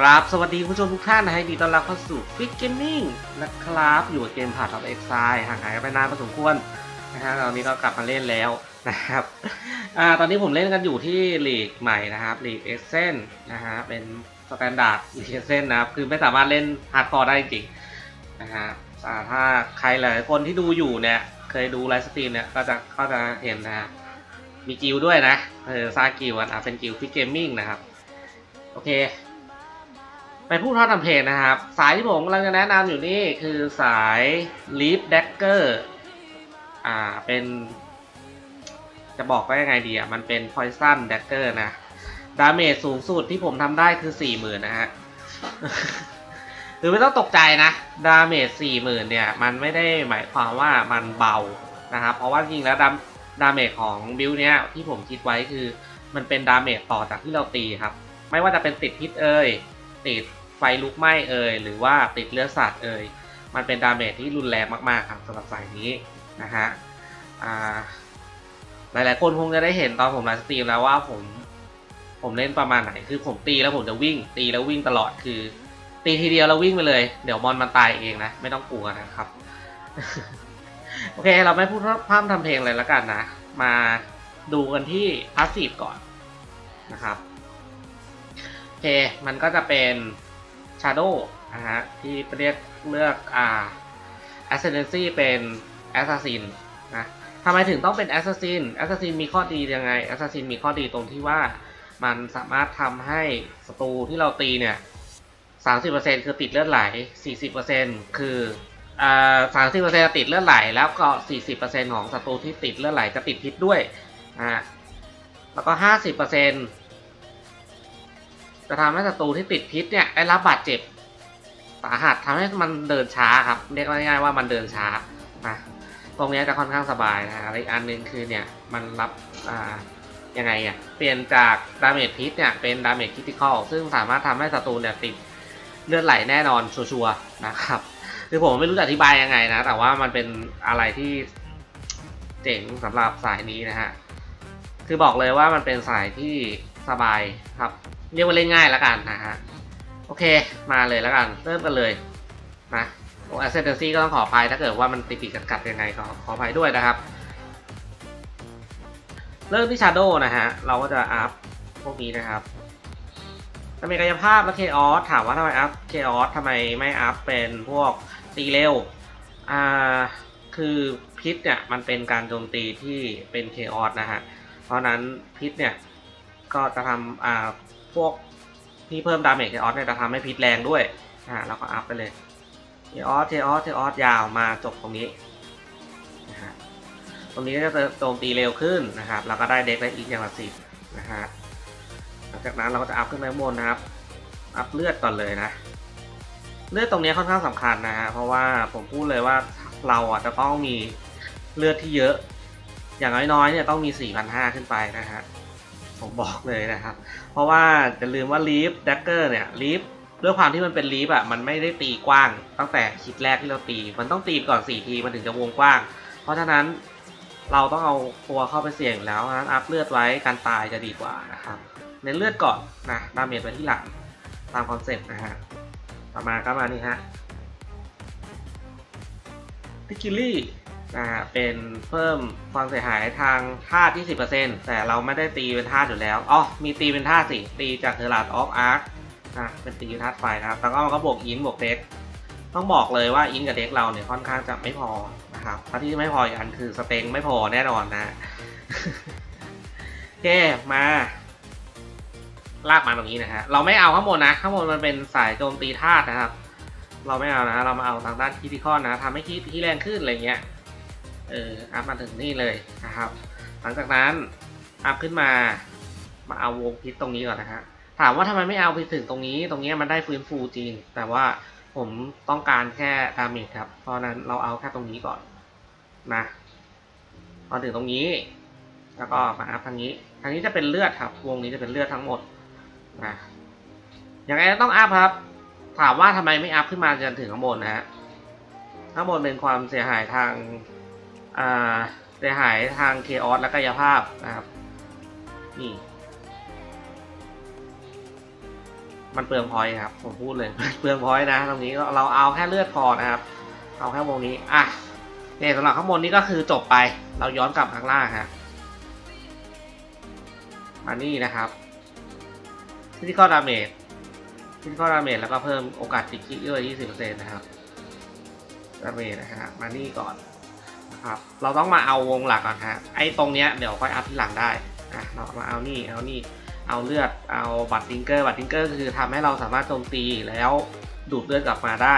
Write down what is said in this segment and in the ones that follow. ครับสวัสดีผู้ชมทุกท่านนะฮะดีต้อนรับเข้าสู่ FixGaming นะครับอยู่กับเกม Path of Exile ห่างหายกันไปนานพอสมควรนะฮะตอนนี้ก็กลับมาเล่นแล้วนะครับตอนนี้ผมเล่นกันอยู่ที่ลีกใหม่นะครับลีกเอเซนนะฮะเป็นสแตนดาร์ดลีกเอเซนนะครับคือไม่สามารถเล่นฮาร์ดคอร์ได้จริงนะฮะถ้าใครหลายคนที่ดูอยู่เนี่ยเคยดูไลฟ์สตรีมเนี่ยก็จะเห็นนะมีกิลด้วยนะซากิลนะเป็นกิล FixGaming นะครับโอเคไปพูดท่อทำเพลงนะครับสายที่ผมกำลังจะแนะนำอยู่นี่คือสาย Leaf Dagger เป็นจะบอกว่ายังไงดีมันเป็น Poison Dagger นะดาเมจสูงสุดที่ผมทำได้คือ 40,000 นะฮะหรือไม่ต้องตกใจนะดาเมจ 40,000 เนี่ยมันไม่ได้หมายความว่ามันเบานะครับเพราะว่าจริงแล้วดาเมจของบิลเนี้ยที่ผมคิดไว้คือมันเป็นดาเมจต่อจากที่เราตีครับไม่ว่าจะเป็นติดพิษเอ่ยติดไฟลุกไหม้เอ่ยหรือว่าติดเลือดสาดเอ่ยมันเป็นดาเมจที่รุนแรงมากๆครับสำหรับสายนี้นะฮะหลายๆคนคงจะได้เห็นตอนผมไลฟ์สตรีมแล้วว่าผมเล่นประมาณไหนคือผมตีแล้วผมจะวิ่งตีแล้ววิ่งตลอดคือตีทีเดียวแล้ววิ่งไปเลยเดี๋ยวมอนมันตายเองนะไม่ต้องกลัวนะครับ โอเคเราไม่พูดพร่ำทำเพลงเลยแล้วกันนะมาดูกันที่พาสซีฟก่อนนะครับโอเคมันก็จะเป็น Shadow นะฮะที่เลือกAscendancy เป็น Assassin นะทำไมถึงต้องเป็น Assassin มีข้อดียังไง Assassin มีข้อดีตรงที่ว่ามันสามารถทำให้ศัตรูที่เราตีเนี่ย 30% คือติดเลือดไหล 40% คือ30% ติดเลือดไหลแล้วก็ 40% ของศัตรูที่ติดเลือดไหลจะติดพิษด้วยแล้วก็ 50%จะทำให้ศัตรูที่ติดพิษเนี่ยได้รับบาดเจ็บสาหัสทำให้มันเดินช้าครับเรียกง่ายๆว่ามันเดินช้านะตรงนี้จะค่อนข้างสบายนะอะไรอันนึงคือเนี่ยมันรับยังไงเนี่ยเปลี่ยนจากดาเมจพิษเนี่ยเป็นดาเมจคริติคอลซึ่งสามารถทำให้ศัตรูเนี่ยติดเลือดไหลแน่นอนชัวร์ๆนะครับคือผมไม่รู้จะอธิบายยังไงนะแต่ว่ามันเป็นอะไรที่เจ๋งสำหรับสายนี้นะฮะคือบอกเลยว่ามันเป็นสายที่สบายครับเรียกว่าเล่นง่ายแล้วกันนะฮะโอเคมาเลยแล้วกันเริ่มกันเลยนะโอ้ Ascendancy ก็ต้องขออภัยถ้าเกิดว่ามันติดกัดยังไงขออภัยด้วยนะครับเริ่มที่ Shadow นะฮะเราก็จะอัพพวกนี้นะครับถ้ามีกายภาพและ Chaos ถามว่าทำไมอัพ Chaos ทำไมไม่อัพเป็นพวกตีเร็วคือพิษเนี่ยมันเป็นการโจมตีที่เป็น Chaos นะฮะเพราะนั้นพิษเนี่ยก็จะทำพวกที่เพิ่มดาเมจเทออสเนี่ยจะทำให้พิษแรงด้วยเราก็อัพไปเลยเทออสยาวมาจบตรงนี้นะฮะตรงนี้ก็จะโจมตีเร็วขึ้นนะครับเราก็ได้เด็กได้อีกอย่างละ10นะฮะหลังจากนั้นเราก็จะอัพขึ้นไปบนนะครับอัพเลือดก่อนเลยนะเลือดตรงนี้ค่อนข้างสำคัญนะฮะเพราะว่าผมพูดเลยว่าเราจะต้องมีเลือดที่เยอะอย่างน้อยๆเนี่ยต้องมี 4,500 ขึ้นไปนะฮะผมบอกเลยนะครับเพราะว่าจะลืมว่า Leaf Dagger เนี่ย Leaf ด้วยความที่มันเป็น Leaf มันไม่ได้ตีกว้างตั้งแต่คิดแรกที่เราตีมันต้องตีก่อน4ทีมันถึงจะวงกว้างเพราะฉะนั้นเราต้องเอาตัวเข้าไปเสี่ยงแล้วนะอัพเลือดไว้การตายจะดีกว่านะครับเน้นเลือดก่อนนะดาเมจไปที่หลังตามคอนเซ็ปต์นะฮะต่อมาก็มานี่ฮะพิกิลี่เป็นเพิ่มความเสียหายทางธาตุ 20% แต่เราไม่ได้ตีเป็นธาตุอยู่แล้วอ๋อมีตีเป็นธาตุสิตีจากRelic of Art เป็นตีธาตุไฟนะครับแล้วก็มันก็บวกอินบวกเด็กต้องบอกเลยว่าอินกับเด็กเราเนี่ยค่อนข้างจะไม่พอนะครับถ้าที่ไม่พออีกอันคือสเต็งไม่พอแน่นอนนะ โอเคมาลากมาตรงนี้นะฮะเราไม่เอาข้างบนนะข้างบนมันเป็นสายโจมตีธาตุนะครับ เราไม่เอานะเรามาเอาทางด้านคิติคอนนะทำให้คิดที่แรงขึ้นอะไรเงี้ยอัพมาถึงนี่เลยนะครับหลังจากนั้นอัพขึ้นมาเอาวงพิษตรงนี้ก่อนนะฮะถามว่าทำไมไม่เอาไปถึงตรงนี้มันได้ฟื้นฟูจริงแต่ว่าผมต้องการแค่ดาเมจครับเพราะนั้นเราเอาแค่ตรงนี้ก่อนนะพอถึงตรงนี้แล้วก็มาอัพทางนี้จะเป็นเลือดครับวงนี้จะเป็นเลือดทั้งหมดนะอย่างไรต้องอัพครับถามว่าทำไมไม่อัพขึ้นมาจนถึงข้างบนนะฮะข้างบนเป็นความเสียหายทางเคออสและกายภาพนะครับนี่มันเปลืองพอยครับผมพูดเลยเปลืองพอยนะตรงนี้เราเอาแค่เลือดพอนะครับเอาแค่วงนี้อ่ะเนี่ยสำหรับข้างบนนี้ก็คือจบไปเราย้อนกลับข้างล่างฮะมานี่นะครับที่ข้อดาเมจแล้วก็เพิ่มโอกาสติดคิดด้วย 20% นะครับดาเมจนะฮะมานี่ก่อนนะครับเราต้องมาเอาวงหลักก่อนฮะไอ้ตรงเนี้ยเดี๋ยวค่อยอัพที่หลังได้อ่ะเรามาเอานี่เอาเลือดเอาบัตรดิงเกอร์คือทำให้เราสามารถโจมตีแล้วดูดเลือดกลับมาได้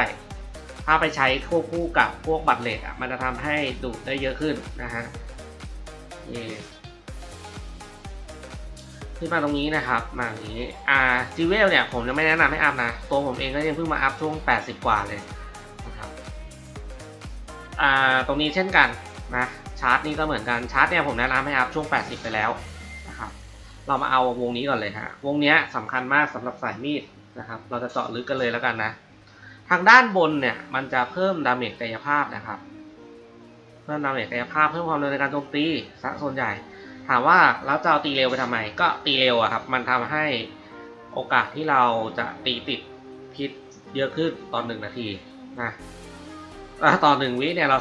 ถ้าไปใช้ควบคู่กับพวกบัตรเหล็กอ่ะมันจะทำให้ดูดได้เยอะขึ้นนะฮะขึ้นมาตรงนี้นะครับมาอย่างนี้จิเวลเนี่ยผมจะไม่แนะนำให้อัพนะตัวผมเองก็ยังเพิ่งมาอัพช่วง80กว่าเลยนะครับตรงนี้เช่นกันนะชาร์ตนี้ก็เหมือนกันชาร์ตเนี่ยผมแนะนำให้อัพช่วง80ไปแล้วนะครับเรามาเอาวงนี้ก่อนเลยฮะวงนี้สำคัญมากสำหรับสายมีดนะครับเราจะเจาะลึกกันเลยแล้วกันนะทางด้านบนเนี่ยมันจะเพิ่มดาเมจกายภาพนะครับเพิ่มดาเมจกายภาพเพิ่มความเร็วในการโจมตีซะส่วนใหญ่ถามว่าเราจะเอาตีเร็วไปทำไมก็ตีเร็วอะครับมันทำให้โอกาสที่เราจะตีติดพิษเยอะขึ้นตอน1นาทีนะต่อ1วิเนี่ยเรา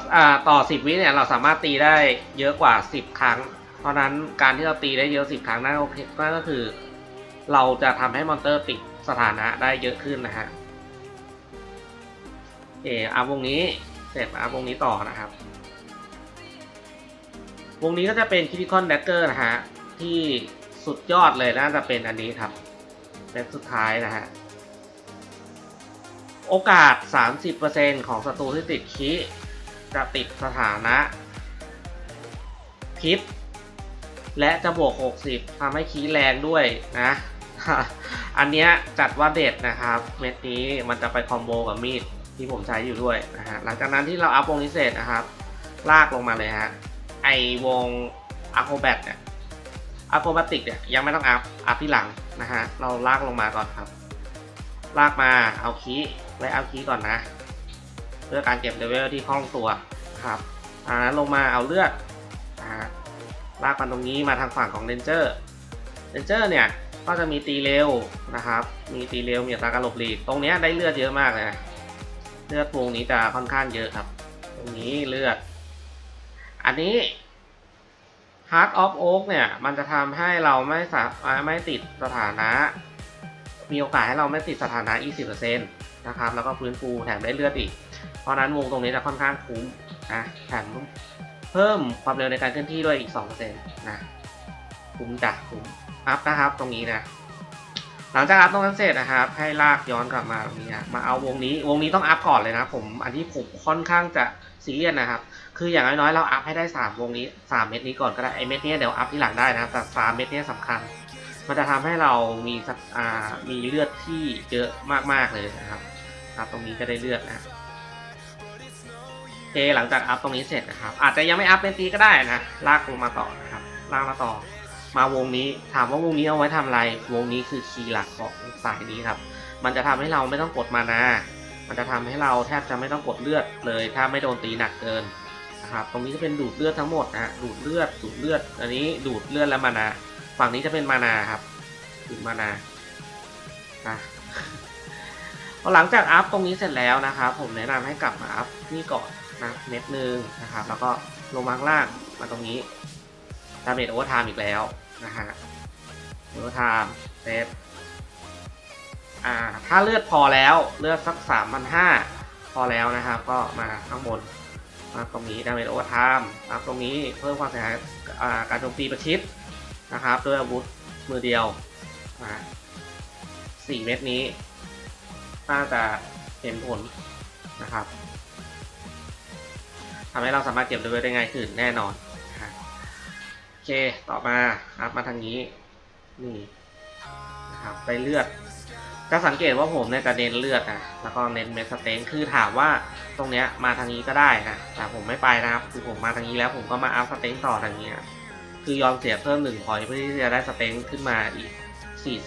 ต่อ10วิเนี่ยเราสามารถตีได้เยอะกว่า10ครั้งเพราะนั้นการที่เราตีได้เยอะ10ครั้งนั่นโอเคนั่นก็คือเราจะทำให้มอนเตอร์ติดสถานะได้เยอะขึ้นนะฮะอัพวงนี้เสร็จอัพวงนี้ต่อนะครับวงนี้ก็จะเป็น Critical Dagger นะฮะที่สุดยอดเลยน่าจะเป็นอันนี้ครับเป็นสุดท้ายนะฮะโอกาส 30% ของศัตรูที่ติดคิจะติดสถานะพิษและจะบวก60ทำให้คีแรงด้วยนะอันเนี้ยจัดว่าเด็ดนะครับเม็ดนี้มันจะไปคอมโบกับมีดที่ผมใช้อยู่ด้วยนะฮะหลังจากนั้นที่เราอัพวงนี้เสร็จนะครับลากลงมาเลยฮะไอวงอะโครแบตเนี่ยอะโครแบติกเนี่ยยังไม่ต้องอัพที่หลังนะฮะเราลากลงมาก่อนครับลากมาเอาคีไว้เอาคีก่อนนะเพื่อการเก็บเลเวลที่คล่องตัวครับนั้นลงมาเอาเลือดลากมันตรงนี้มาทางฝั่งของเรนเจอร์เนี่ยก็จะมีตีเร็วนะครับมีตีเร็วมีตากระหลบหลีกตรงนี้ได้เลือดเยอะมากเลยนะเลือดวงนี้จะค่อนข้างเยอะครับตรงนี้เลือดอันนี้ Heart of Oak เนี่ยมันจะทำให้เราไม่ติดสถานะมีโอกาสให้เราไม่ติดสถานะ 20% นะครับแล้วก็ฟื้นฟูแถมได้เลือดอีกเพราะนั้นวงตรงนี้จะค่อนข้างคุ้มนะแถมเพิ่มความเร็วในการเคลื่อนที่ด้วยอีก 2% นะคุ้มจ้ะคุ้มอัพนะครับตรงนี้นะหลังจากอัพตรงนั้นเสร็จนะครับให้ลากย้อนกลับมาตรงนี้นะมาเอาวงนี้ต้องอัพก่อนเลยนะผมอันที่ผมค่อนข้างจะซีเรียสนะครับคืออย่างน้อยๆเราอัพให้ได้3วงนี้3เม็ดนี้ก่อนก็ได้ไอเม็ดนี้เดี๋ยวอัพที่หลังได้นะครับแต่3เม็ดนี้สำคัญมันจะทำให้เรามีเลือดที่เยอะมากๆเลยนะครับตรงนี้ก็ได้เลือดนะหลังจากอัพตรงนี้เสร็จนะครับอาจจะยังไม่อัพเม็ดนี้ก็ได้นะลากลงมาต่อนะครับลากมาต่อมาวงนี้ถามว่าวงนี้เอาไว้ทำอะไรวงนี้คือคีย์หลักของสายนี้ครับมันจะทำให้เราไม่ต้องกดมานามันจะทำให้เราแทบจะไม่ต้องกดเลือดเลยถ้าไม่โดนตีหนักเกินนะครับตรงนี้จะเป็นดูดเลือดทั้งหมดนะดูดเลือดอันนี้ดูดเลือดและมานาฝั่งนี้จะเป็นมานาครับดูดมานาหลังจากอัพตรงนี้เสร็จแล้วนะครับผมแนะนำให้กลับมาอัพนี่ก่อนนะเม็ดนึงนะครับแล้วก็ลงมาข้างล่างมาตรงนี้ดาเมจโอเวอร์ไทม์อีกแล้วนะฮะโอเวอร์ไทม์เซฟถ้าเลือดพอแล้วเลือดสัก 3,500 พอแล้วนะครับก็มาข้างบนมาตรงนี้ดาเมจโอเวอร์ไทม์ตรงนี้เพิ่มความเสียหายการโจมตีประชิดนะครับด้วยอาวุธมือเดียว4 เม็ดนี้น่าจะเห็นผล นะครับทำให้เราสามารถเก็บเลเวลได้ง่ายขึ้นแน่นอนโอเคต่อมาอัพมาทางนี้นี่นะครับไปเลือดจะสังเกตว่าผมเนี่ยจะเน้นเลือดนะแล้วก็เน้นเมสเตนคือถามว่าตรงเนี้ยมาทางนี้ก็ได้นะแต่ผมไม่ไปนะครับคือผมมาทางนี้แล้วผมก็มาอัพสเตนต่อทางนี้คือยอมเสียเพิ่ม1 พอยต์เพื่อที่จะได้สเตนขึ้นมาอีก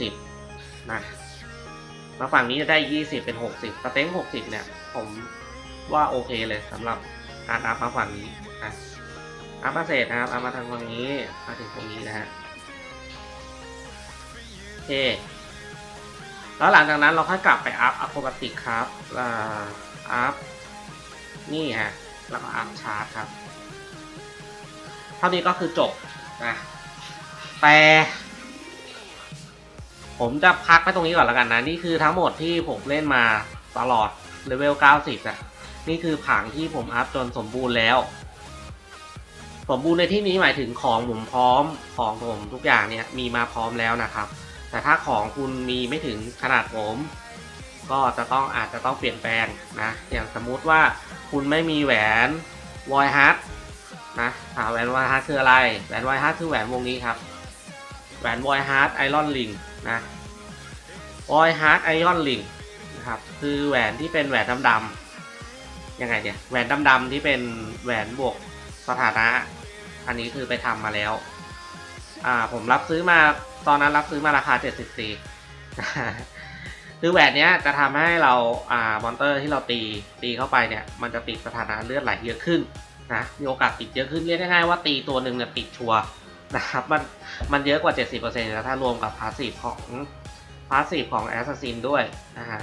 40นะแล้วฝั่งนี้จะได้20เป็น60สเตน60เนี่ยผมว่าโอเคเลยสำหรับการอัพมาฝั่งนี้นะอัพมาเสร็จนะครับอัพมาทางฝั่งนี้มาถึงตรงนี้นะฮะโอเคแล้วหลังจากนั้นเราค่อยกลับไปอัพอะโครบาติกครับอัพนี่ฮะแล้วก็อัพชาร์จครับเท่านี้ก็คือจบนะแต่ผมจะพักไปตรงนี้ก่อนแล้วกันนะนี่คือทั้งหมดที่ผมเล่นมาตลอดเลเวล90นะนี่คือผังที่ผมอัพจนสมบูรณ์แล้วสมบูรณ์ในที่นี้หมายถึงของผมพร้อมของผมทุกอย่างเนี่ยมีมาพร้อมแล้วนะครับแต่ถ้าของคุณมีไม่ถึงขนาดผมก็จะต้องอาจจะต้องเปลี่ยนแปลงนะอย่างสมมุติว่าคุณไม่มีแหวนวอยฮาร์ทนะแหวนวอยฮาร์ทคืออะไรแหวนวอยฮาร์ทคือแหวนวงนี้ครับแหวนวอยฮาร์ทไอรอนลิงนะวอยฮาร์ทไอรอนลิงนะครับคือแหวนที่เป็นแหวนดำๆยังไงเนี่ยแหวนดำๆที่เป็นแหวนบวกสถานะอันนี้คือไปทำมาแล้วผมรับซื้อมาตอนนั้นรับซื้อมาราคา74คือแหวนเนี้ยจะทำให้เรามอนเตอร์ที่เราตีเข้าไปเนี่ยมันจะติดสถานะเลือดไหลเยอะขึ้นนะมีโอกาสติดเยอะขึ้นเรียกง่ายๆว่าตีตัวหนึ่งเนี่ยติดชัวร์นะครับมันเยอะกว่า 70% แล้วถ้ารวมกับพาสซีฟของแอสซัสซินด้วยนะฮะ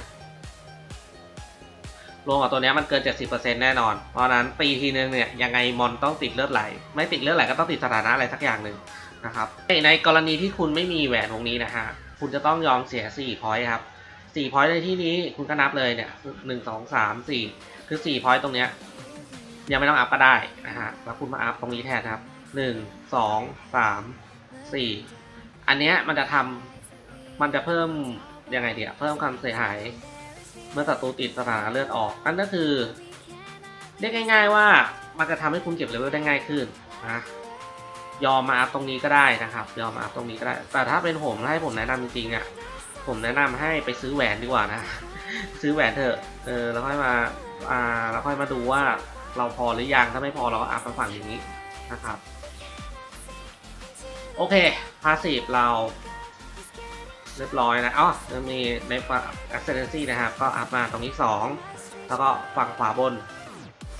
รวมกับตัวนี้มันเกิน 70% แน่นอนเพราะนั้นตีทีนึงเนี่ยยังไงมอนต้องติดเลือดไหลไม่ติดเลือดไหลก็ต้องติดสถานะอะไรสักอย่างหนึ่งนะครับในกรณีที่คุณไม่มีแหวนวงนี้นะฮะคุณจะต้องยอมเสีย4 พอยต์ครับ4 พอยต์ในที่นี้คุณก็นับเลยเนี่ย1 2 3 4คือ4 พอยต์ตรงเนี้ยยังไม่ต้องอัพก็ได้นะฮะแล้วคุณมาอัพตรงนี้แทนครับ1 2 3 4อันเนี้ยมันจะเพิ่มยังไงเดี๋ยวเพิ่มความเสียหายเมื่อศัตรูติดสถานะเลือดออกนั่นก็คือเรียกง่ายๆว่ามันจะทำให้คุณเก็บเลเวลได้ง่ายขึ้นนะยอมมาอัพตรงนี้ก็ได้นะครับยอมมาอัพตรงนี้ก็ได้แต่ถ้าเป็นผมให้ผมแนะนำจริงๆอ่ะผมแนะนำให้ไปซื้อแหวนดีกว่านะซื้อแหวนเถอะแล้วค่อยมาแล้วค่อยมาดูว่าเราพอหรือยังถ้าไม่พอเราก็อัพมาฝั่งอย่างนี้นะครับโอเคพาสซีฟเราเรียบร้อยนะอ๋อจะมีในฝั่ง Ascendancy นะครับก็อัพมาตรงนี้2แล้วก็ฝั่งขวาบน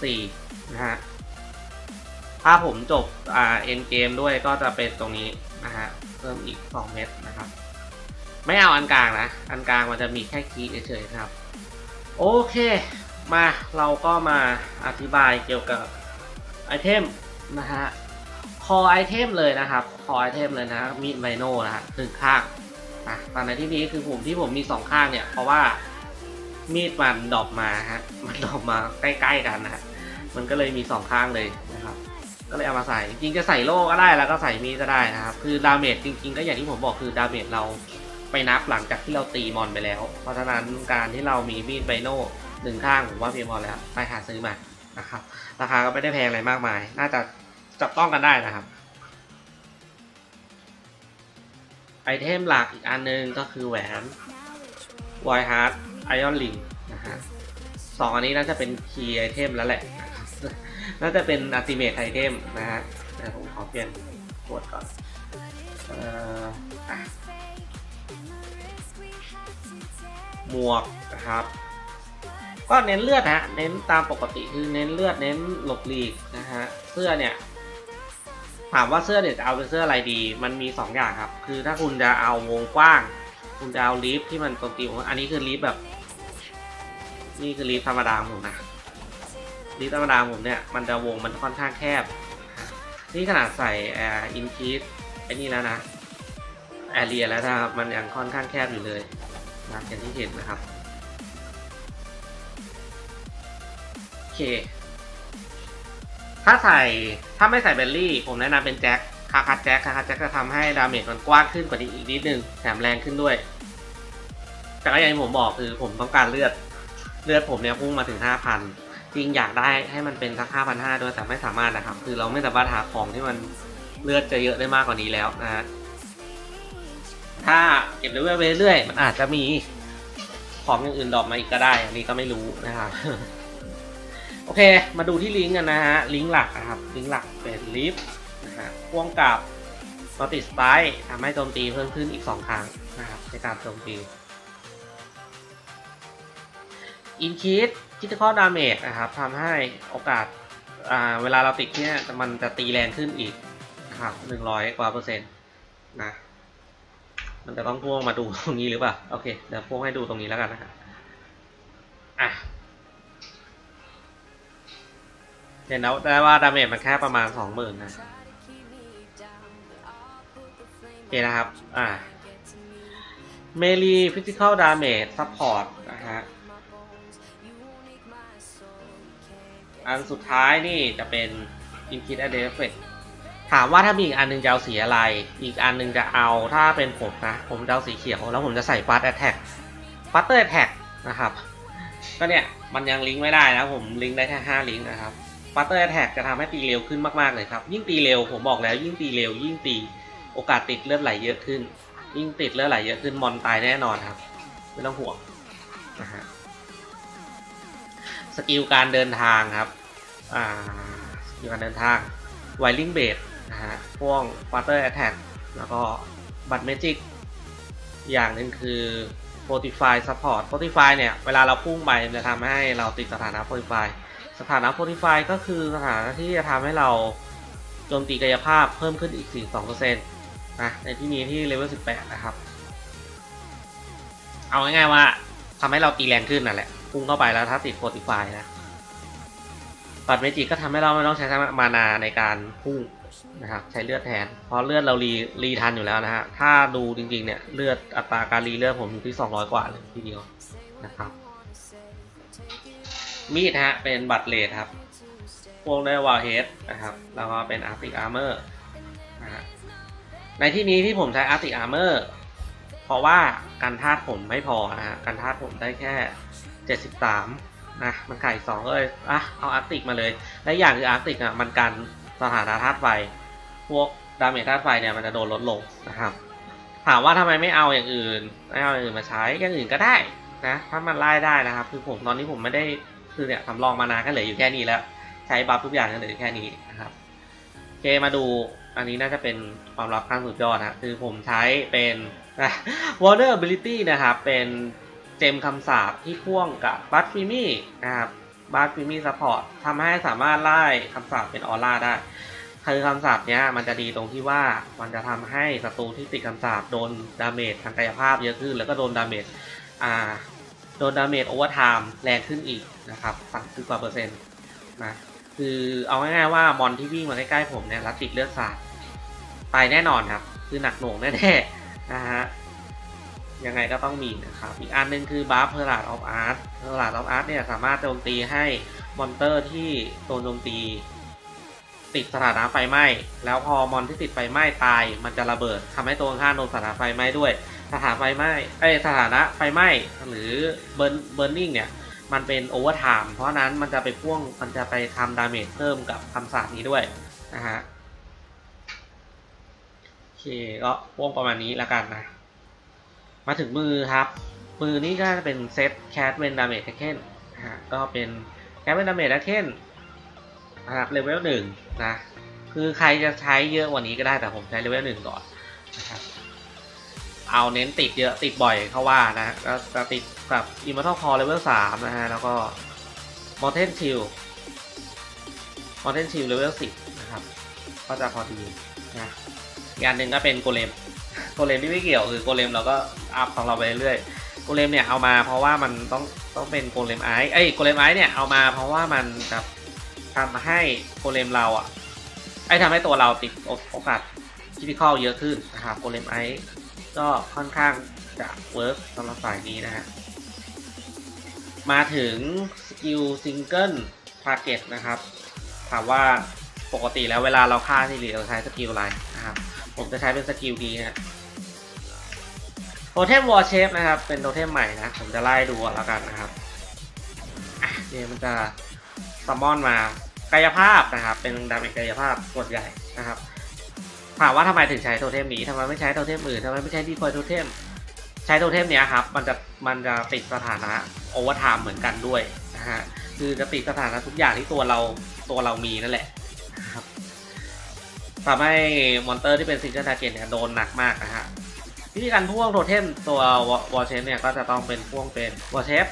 4นะฮะถ้าผมจบเอ็นเกมด้วยก็จะเป็นตรงนี้นะฮะเพิ่มอีก2เม็ดนะครับไม่เอาอันกลางนะอันกลางมันจะมีแค่คีย์เฉยๆครับโอเคมาเราก็มาอธิบายเกี่ยวกับไอเทมนะฮะคอไอเทมเลยนะครับคอไอเทมเลยนะมีดไมโน่นะฮะหนึ่งข้างตอนในที่นี้คือผมที่ผมมี2ข้างเนี่ยเพราะว่ามีดมันดอกมาฮะมันดอกมาใกล้ๆกันนะฮะมันก็เลยมี2ข้างเลยนะครับก็เลยเอามาใส่จริงจะใส่โล่ก็ได้แล้วก็ใส่มีดก็ได้นะครับคือดาเมจจริงๆก็อย่างที่ผมบอกคือดาเมจเราไปนับหลังจากที่เราตีมอนไปแล้วเพราะฉะนั้นการที่เรามีมีดไบโน่1ข้างผมว่าเพียงพอแล้วไปหาซื้อมานะครับราคาก็ไม่ได้แพงอะไรมากมายน่าจะจับต้องกันได้นะครับไอเทมหลักอีกอันนึงก็คือแหวนวอยฮาร์ทไอออนลิงนะฮะ2อันนี้น่าจะเป็นคีย์ไอเทมแล้วแหละน่าจะเป็นอัลติเมทไอเทมนะฮะเดี๋ยวผมขอเปลี่ยนกดก่อนหมวกนะครับก็เน้นเลือดฮะเน้นตามปกติคือเน้นเลือดเน้นหลบหลีกนะฮะเสื้อเนี่ยถามว่าเสื้อเนี่ยจะเอาเป็นเสื้ออะไรดีมันมี2อย่างครับคือถ้าคุณจะเอาวงกว้างคุณจะเอาลีฟที่มันตรงตีอันนี้คือลีฟแบบนี่คือลีฟธรรมดาผมนะลีฟธรรมดาผมเนี่ยมันจะวงมันค่อนข้างแคบนี่ขนาดใส่อินคีสไอ้นี่แล้วนะแอเรียแล้วนะครับมันยังค่อนข้างแคบอยู่เลยนะอย่างที่เห็นนะครับโอเคถ้าไม่ใส่เบลลี่ผมแนะนำเป็นแจ็คคาคัดแจ็คจะทำให้ดาเมจมันกว้างขึ้นกว่านี้อีกนิดนึงแถมแรงขึ้นด้วยแต่ก็อย่างที่ผมบอกคือผมต้องการเลือด เลือดผมเนี่ยพุ่งมาถึง 5,000 จริงอยากได้ให้มันเป็นสัก 5,500 ด้วยแต่ไม่สามารถนะครับคือเราไม่สามารถหาของที่มันเลือดจะเยอะได้มากกว่านี้แล้วนะฮะถ้าเก็บเลเวลไปเรื่อยมันอาจจะมีของอย่างอื่นดรอปมาอีกก็ได้อันนี้ก็ไม่รู้นะครับโอเคมาดูที่ลิงก์กันนะฮะลิงก์หลักนะครับลิงก์หลักเป็นลิฟนะฮะพ่วงกับมัลติสไตร์ทำให้โจมตีเพิ่มขึ้นอีก2ครั้งนะครับในการโจมตีอินคิดคิดข้อดาเมจนะครับทำให้โอกาสเวลาเราติดเนี่ยมันจะตีแรงขึ้นอีกนะครับ100%นะมันจะต้องพ่วงมาดูตรงนี้หรือเปล่าโอเคเดี๋ยวพ่วงให้ดูตรงนี้แล้วกันนะครับอ่ะเห็นแล้วได้ว่าดาเมจมันแค่ประมาณ 20,000 นะโอเคนะครับเมลีฟิสิคอลดาเมจซัพพอร์ตนะฮะอันสุดท้ายนี่จะเป็นอินคิดแอดเดฟเฟกถามว่าถ้ามีอีกอันนึงจะเอาสีอะไรอีกอันนึงจะเอาถ้าเป็นผมนะผมจะเอาสีเขียวแล้วผมจะใส่ฟัสแอทแท็กฟัสเตอร์แอทแท็กนะครับก็เนี่ยมันยังลิงก์ไม่ได้นะผมลิงก์ได้แค่5ลิงก์นะครับฟัสเตอร์แอทแท็กจะทำให้ตีเร็วขึ้นมากๆเลยครับยิ่งตีเร็วผมบอกแล้วยิ่งตีเร็วยิ่งตีโอกาสติดเลือดไหลเยอะขึ้นยิ่งติดเลือดไหลเยอะขึ้นมอนตายแน่นอนครับไม่ต้องห่วงนะฮะสกิลการเดินทางครับสกิลการเดินทางไวลิงเบดนะฮะพ่วงฟัตเตอร์แอทแท็กแล้วก็บัตรเมจิกอย่างหนึ่งคือโปรติฟายซัพพอร์ตโปรติฟายเนี่ยเวลาเราพุ่งไปจะทำให้เราติดสถานะโปรติฟายสถานะโปรติฟายก็คือสถานะที่จะทำให้เราโจมตีกายภาพเพิ่มขึ้นอีก 42% นะในที่นี้ที่เลเวล 18 นะครับเอาง่ายๆว่าทำให้เราตีแรงขึ้นนั่นแหละพุ่งเข้าไปแล้วถ้าติดโปรติฟายนะบัตรเมจิกก็ทำให้เราไม่ต้องใช้มานาในการพุ่งนะครับใช้เลือดแทนเพราะเลือดเรารีทันอยู่แล้วนะฮะถ้าดูจริงๆเนี่ยเลือดอัตราการรีเลือดผมอยู่ที่200กว่าเลยทีเดียวนะครับมีดฮะเป็นบัตรเลดครับพวกได้วาลเฮดนะครับแล้วก็เป็นอาร์ติอาร์เมอร์นะฮะในที่นี้ที่ผมใช้อาร์ติอาร์เมอร์เพราะว่าการธาตุผมไม่พอนะฮะการธาตุผมได้แค่73นะมันไข่2ก็เลยอ่ะเอาอาร์ติกมาเลยและอย่างคืออาร์ติกอ่ะมันกันสถานะธาตุไฟพวกดาเมจธาตุไฟเนี่ยมันจะโดนลดลงนะครับถามว่าทำไมไม่เอาอย่างอื่นไม่เอาอย่างอื่นมาใช้อย่างอื่นก็ได้นะถ้ามันไล่ได้นะครับคือผมตอนนี้ผมไม่ได้คือเนี่ยทำลองมานานก็เหลืออยู่แค่นี้แล้วใช้บัฟทุกอย่างก็เหลือแค่นี้นะครับโอเคมาดูอันนี้น่าจะเป็นความลับขั้นสุดยอดนะคือผมใช้เป็นvulnerability นะครับเป็นเจมคำสาบที่พ่วงกับบัตฟิมี่นะครับบัตฟิมี่ซัพพอร์ตทำให้สามารถไล่คำสาบเป็นออร่าได้คือคำสาบเนี้ยมันจะดีตรงที่ว่ามันจะทำให้ศัตรูที่ติดคำสาบโดนดาเมจทางกายภาพเยอะขึ้นแล้วก็โดนดาเมจโอเวอร์ไทม์แรงขึ้นอีกนะครับ30%นะคือเอาง่ายๆว่ามอนที่วิ่งมาใกล้ๆผมเนี่ยรับติดเลือดสาดตายแน่นอนครับคือหนักหน่วงแน่ๆนะฮะยังไงก็ต้องมีนะครับอีกอันนึงคือบัฟRelic of Art Relic of Artเนี่ยสามารถโจมตีให้มอนเตอร์ที่โดนโจมตีติดสถานะไฟไหม้แล้วพอมอนที่ติดไฟไหม้ตายมันจะระเบิดทำให้ตัวข้างโดนสถานะไฟไหม้ด้วยสถานะไฟไหม้สถานะไฟไหม้หรือเบิร์นนิ่งเนี่ยมันเป็นโอเวอร์ไทม์เพราะนั้นมันจะไปพ่วงมันจะไปทำดาเมจเพิ่มกับคำสาปนี้ด้วยนะฮะโอเคก็พ่วงประมาณนี้ละกันนะมาถึงมือครับมือนี้ก็จะเป็นเซตแคทเวนดาเมจแท็กเก้นนะฮะก็เป็นแคทเวนดาเมจแท็กเก้นนะครับเลเวล1นะคือใครจะใช้เยอะกว่านี้ก็ได้แต่ผมใช้เลเวล1ก่อนนะครับเอาเน้นติดเยอะติดบ่อยเขาว่านะก็จะติดกับ Immortal Core Level 3นะฮะแล้วก็ Mountain Shield Level 10นะครับก็จะพอดีนะอีกอันหนึ่งก็เป็นโกเลมที่ไม่เกี่ยวคือโกเลมเราก็อัพของเราไปเรื่อยโกเลมเนี่ยเอามาเพราะว่ามันต้องเป็นโกเลมไอซ์โกเลมไอซ์เนี่ยเอามาเพราะว่ามันจะทำให้โกเลมเราทำให้ตัวเราติดโอกาสคริติคอลเยอะขึ้นนะครับโกเลมไอซ์ก็ค่อนข้างจะเวิร์กสำหรับฝ่ายนี้นะฮะมาถึงสกิลซิงเกิลทาร์เก็ตนะครับถามว่าปกติแล้วเวลาเราฆ่าที่เหลือเราใช้สกิลอะไรนะครับผมจะใช้เป็นสกิลดีนะโทเทมวอร์เชฟนะครับเป็นโทเทมใหม่นะผมจะไล่ดูแล้วกันนะครับ เนี่ยมันจะซัมมอนมากายภาพนะครับเป็นดาเมจกายภาพส่วนใหญ่นะครับถามว่าทำไมถึงใช้โทเทมนี้ทำไมไม่ใช้โทเทมอื่นทำไมไม่ใช้ดีพอยโทเทมใช้โทเทมเนี้ยครับมันจะติดสถานะโอเวอร์ไทม์เหมือนกันด้วยนะฮะคือจะติดสถานะทุกอย่างที่ตัวเรามีนั่นแหละนะครับทำให้มอนเตอร์ที่เป็นซิงเกิลทาร์เก็ตเนี่ยโดนหนักมากนะฮะวิธีการพ่วงโทเทมตัววอลเชฟเนี่ยก็จะต้องเป็นพ่วงเป็นวอลเชฟ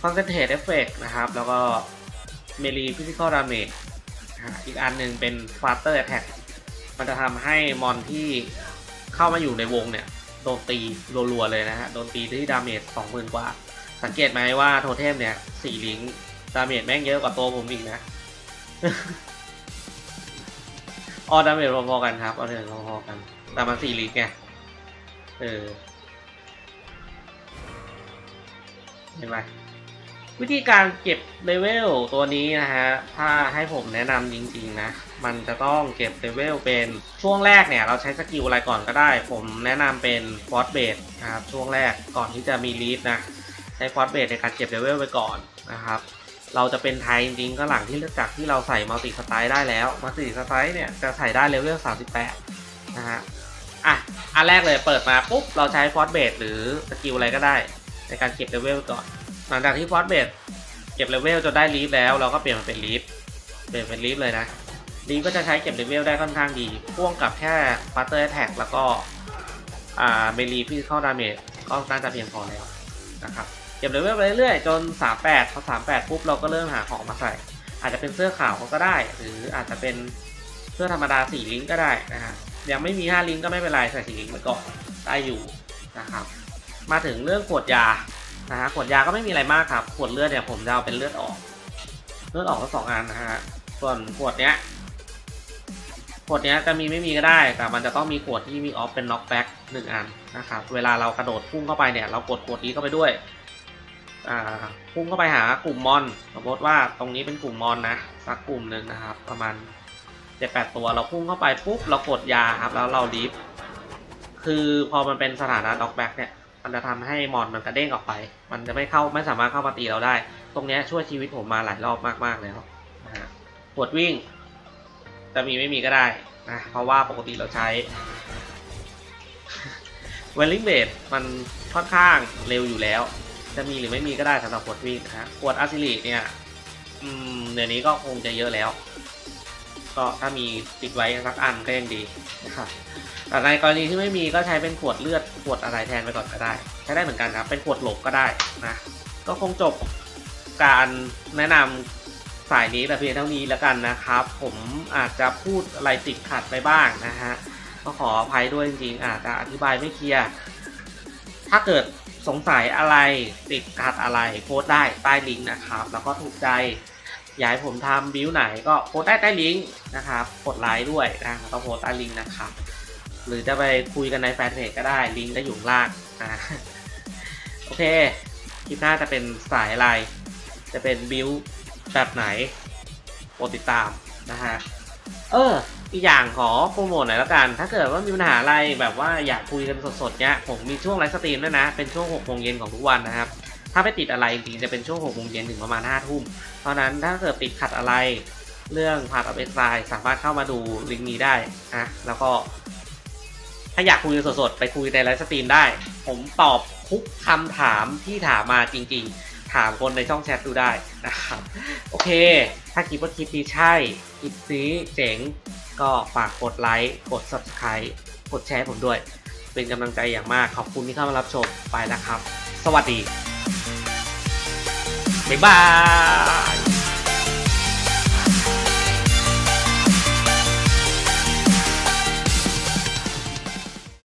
คอนเซนเทรตเอฟเฟกต์นะครับแล้วก็เมลีฟิสิคอลดาเมจอีกอันหนึ่งเป็นฟาสเตอร์แอทแทคมันจะทำให้มอนที่เข้ามาอยู่ในวงเนี่ยโดนตีรัวๆเลยนะฮะโดนตีที่ดาเมจ 20,000 กว่าสังเกตไหมว่าโทเทมเนี่ย4ลิงก์ดาเมจแม่งเยอะกว่าตัวผมอีกนะออดาเมจพอๆกันครับออดาเมจพอๆกันแต่มัน4ลิงก์ไงเห็นไหมวิธีการเก็บเลเวลตัวนี้นะฮะถ้าให้ผมแนะนำจริงๆนะมันจะต้องเก็บเลเวลเป็นช่วงแรกเนี่ยเราใช้สกิลอะไรก่อนก็ได้ผมแนะนำเป็นฟอสเบดนะครับช่วงแรกก่อนที่จะมีลีฟนะใช้ฟอสเบดในการเก็บเลเวลไปก่อนนะครับเราจะเป็นไทยจริงๆก็หลังที่เลือกจากที่เราใส่มัลติสไตล์ได้แล้วมัลติสไตล์เนี่ยจะใส่ได้เลเวล38นะฮะอันแรกเลยเปิดมาปุ๊บเราใช้ฟอสเบดหรือสกิลอะไรก็ได้ในการเก็บเลเวลก่อนหลังจากที่ฟอสเบดเก็บเลเวลจนได้ลีฟแล้วเราก็เปลี่ยนมาเป็นลีฟเลยนะลีฟก็จะใช้เก็บเลเวลได้ค่อนข้างดีพ่วงกับแค่บัตเตอร์แอทแทคแล้วก็เมลีพี่เข้าดาเมจก็น่าจะเพียงพอแล้วนะครับเก็บเลเวลไปเรื่อยๆจน38พอ38ปุ๊บเราก็เริ่มหาของมาใส่อาจจะเป็นเสื้อขาวก็ได้หรืออาจจะเป็นเสื้อธรรมดา4ลิงก์ก็ได้นะฮะยังไม่มี5ลิงก์ก็ไม่เป็นไรใส่4ลิงก์ไปก่อนได้อยู่นะครับมาถึงเรื่องขวดยานะฮะขวดยาก็ไม่มีอะไรมากครับขวดเลือดเนี่ยผมจะเอาเป็นเลือดออกก็2อันนะฮะส่วนขวดเนี้ยจะมีไม่มีก็ได้แต่มันจะต้องมีขวดที่มีออฟเป็นน็อกแบ็ก1อันนะครับเวลาเรากระโดดพุ่งเข้าไปเนี่ยเรากดขวดนี้เข้าไปด้วยพุ่งเข้าไปหากลุ่มมอนสมมติว่าตรงนี้เป็นกลุ่มมอนนะสักกลุ่มหนึ่งนะครับประมาณ 7-8 ตัวเราพุ่งเข้าไปปุ๊บเรากดยาครับแล้วเราลีฟคือพอมันเป็นสถานะน็อกแบ็กเนี่ยมันจะทำให้มอนมันกระเด้งออกไปมันจะไม่สามารถเข้ามาตีเราได้ตรงนี้ช่วยชีวิตผมมาหลายรอบมากๆแล้วนะฮะกดวิ่งจะมีไม่มีก็ได้นะเพราะว่าปกติเราใช้ Wailing Blade มันค่อนข้างเร็วอยู่แล้วจะมีหรือไม่มีก็ได้สำหรับกดวิ่งนะฮะกดอาซิลิเนี่ยเดี๋ยวนี้ก็คงจะเยอะแล้วก็ถ้ามีติดไว้สักอันก็ยังดีนะครับแต่ในกรณีที่ไม่มีก็ใช้เป็นขวดเลือดขวดอะไรแทนไปก่อนก็ได้ใช้ได้เหมือนกันครับเป็นขวดหลบก็ได้นะก็คงจบการแนะนำสายนี้แต่เพียงเท่านี้แล้วกันนะครับผมอาจจะพูดอะไรติดขัดไปบ้างนะฮะก็ขออภัยด้วยจริงๆอาจจะอธิบายไม่เคลียร์ถ้าเกิดสงสัยอะไรติดขัดอะไรโพสต์ได้ใต้ลิงก์นะครับแล้วก็ถูกใจอยากให้ผมทำบิวไหนก็โพสต์ได้ใต้ลิงก์นะครับกดไลค์ด้วยนะก็โพสต์ใต้ลิงก์นะครับหรือจะไปคุยกันในแฟนเพจก็ได้ลิงก์ก็อยู่ล่างโอเคคลิปหน้าจะเป็นสายอะไรจะเป็นบิวแบบไหนกดติดตามนะฮะอีกอย่างขอโปรโมทหน่อยแล้วกันถ้าเกิดว่ามีปัญหาอะไรแบบว่าอยากคุยกันสดๆเนี้ยผมมีช่วงไลฟ์สตรีมด้วยนะเป็นช่วง6 โมงเย็นของทุกวันนะครับถ้าไม่ติดอะไรจริงจะเป็นช่วง6 โมงเย็นถึงประมาณ5 ทุ่มเพราะนั้นถ้าเกิดติดขัดอะไรเรื่องPath of Exileสามารถเข้ามาดูลิงก์นี้ได้นะแล้วก็ถ้าอยากคุยสดๆไปคุยในไลฟ์สตรีมได้ผมตอบทุกคำถามที่ถามมาจริงๆถามคนในช่องแชทดูได้นะครับโอเคถ้าคิดว่าคลิปนี้ใช่คลิปนี้เจ๋งก็ฝากกดไลค์กด Subscribe กดแชร์ผมด้วยเป็นกำลังใจอย่างมากขอบคุณที่เข้ามารับชมไปนะครับสวัสดีบ๊ายบาย